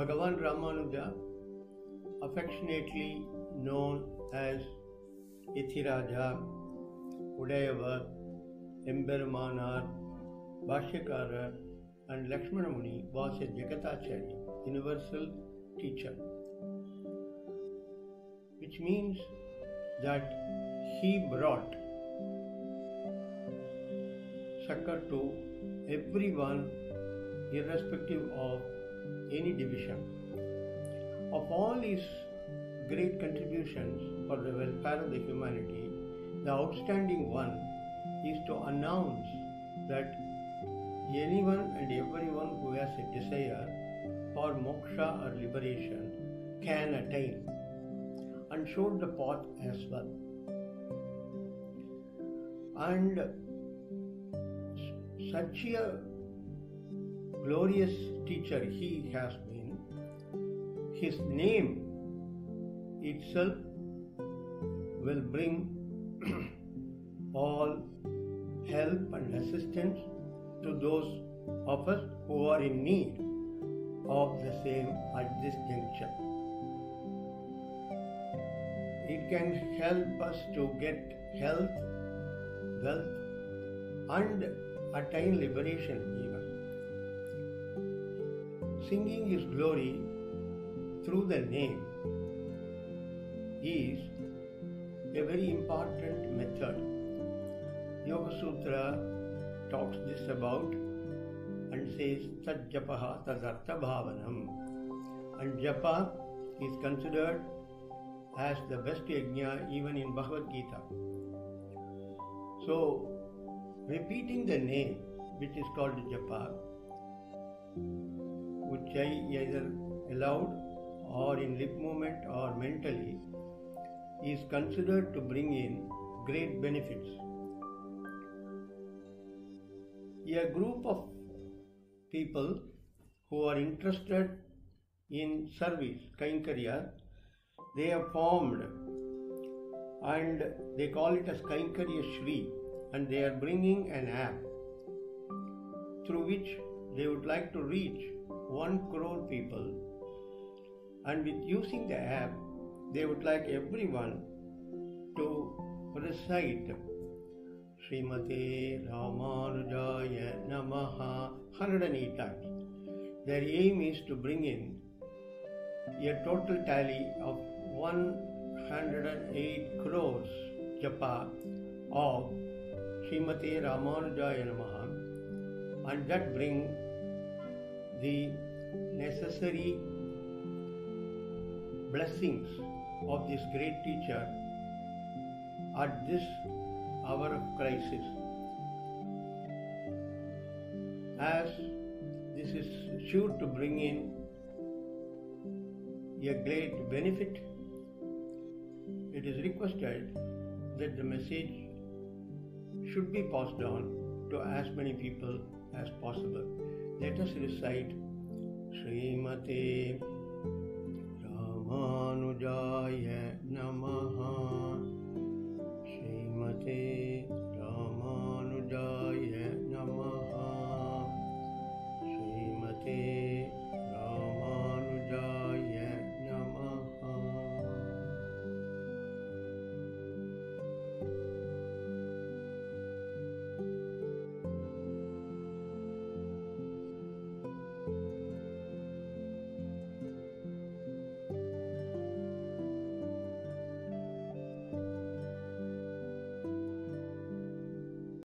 Bhagavan Ramanuja, affectionately known as Ithiraja, Udayavar, Embirmanar, Vashyakarar and Lakshmanamuni, was a Jagatachet, universal teacher, which means that he brought succor to everyone irrespective of any division. Of all his great contributions for the welfare of the humanity, the outstanding one is to announce that anyone and everyone who has a desire for moksha or liberation can attain, and showed the path as well. And such a glorious teacher he has been. His name itself will bring all help and assistance to those of us who are in need of the same at this juncture. It can help us to get health, wealth, and attain liberation even. Singing His glory through the name is a very important method. Yoga Sutra talks this about and says, Tat Japa Ha Tajarta Bhavanam. And Japa is considered as the best yajna even in Bhagavad Gita. So, repeating the name, which is called Japa, which I either aloud or in lip movement or mentally, is considered to bring in great benefits. A group of people who are interested in service, kainkarya, they have formed and they call it as Kainkarya Shri, and they are bringing an app through which they would like to reach 1 crore people, and with using the app they would like everyone to recite Srimate Ramanujaya Namaha 108 times. Their aim is to bring in a total tally of 108 crores japa of Srimate Ramanujaya Namaha, and that bring the necessary blessings of this great teacher at this hour of crisis. As this is sure to bring in a great benefit, it is requested that the message should be passed on to as many people as possible. Let us recite Srimate